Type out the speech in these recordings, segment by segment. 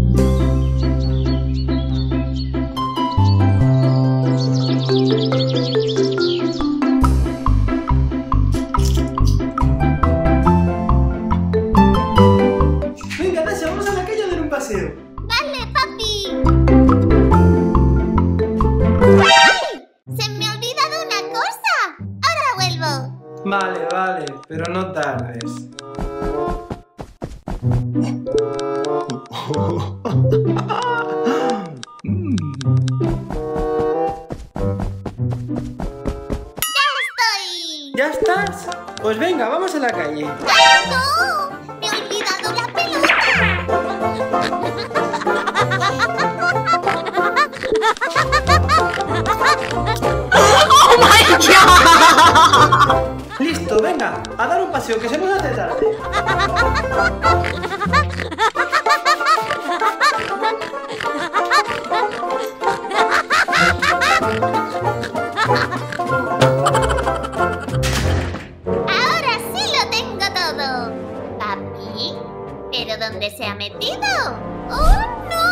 Venga, Dasha, vamos a la calle a dar un paseo. Vale, papi. ¡Ay! ¡Se me ha olvidado una cosa! ¡Ahora vuelvo! Vale, vale, pero no tardes. ¿Ya estás? Pues venga, vamos a la calle. ¡Ah, no! ¡Me he olvidado la pelota! ¡Oh, my God! Listo, venga, a dar un paseo, que se nos hace tarde. ¿Dónde se ha metido? ¡Oh, no!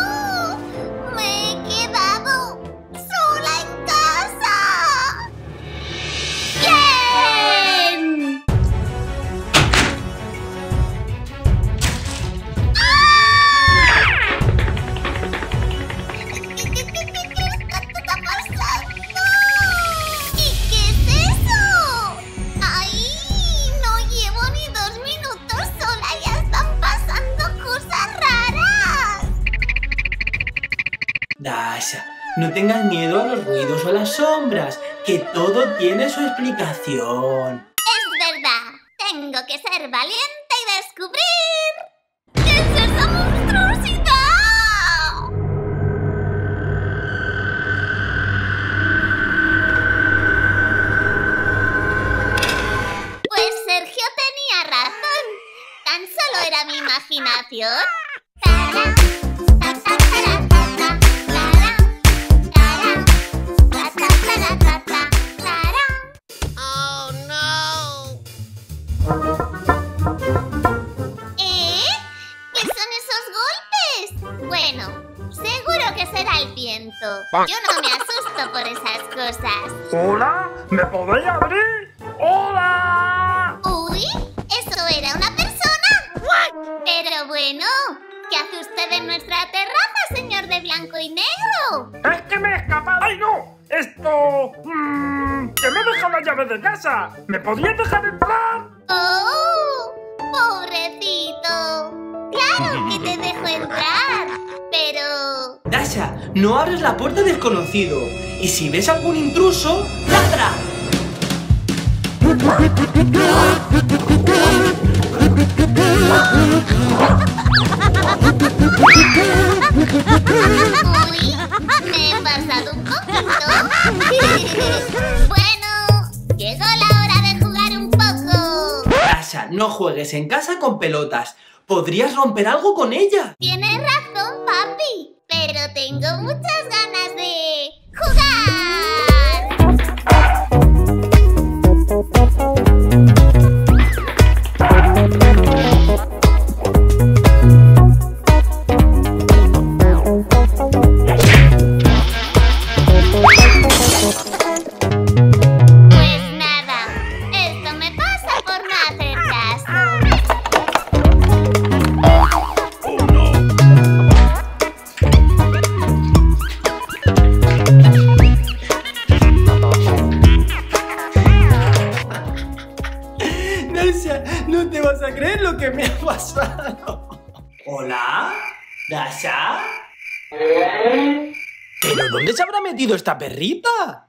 ¡Me he quedado sola en casa! ¡Bien! ¡Ah! ¿Qué está pasando? ¿Y qué es eso? ¡Ay! No llevo ni 2 minutos sola y ya están pasando cosas raras. Dasha, no tengas miedo a los ruidos o a las sombras, que todo tiene su explicación. Es verdad, tengo que ser valiente y descubrir qué es esa monstruosidad. Pues Sergio tenía razón, tan solo era mi imaginación. Yo no me asusto por esas cosas. ¿Hola? ¿Me podéis abrir? ¡Hola! ¡Uy! ¿Eso era una persona? ¿What? Pero bueno, ¿qué hace usted en nuestra terraza, señor de blanco y negro? ¡Es que me he escapado! ¡Ay, no! Esto... ¡que me he dejado la llave de casa! ¿Me podías dejar entrar? ¡Oh! ¡Pobrecito! ¡Claro que te dejo entrar! Pero... Dasha, no abres la puerta del desconocido. Y si ves algún intruso, ¡ladra! Uy, me he pasado un poquito. Bueno, llegó la hora de jugar un poco. Dasha, no juegues en casa con pelotas. Podrías romper algo con ella. Tienes razón, papi, pero tengo muchas ganas de jugar. Pues nada, esto me pasa por no hacer caso. No te vas a creer lo que me ha pasado. ¿Hola? ¿Dasha? ¿Pero dónde se habrá metido esta perrita?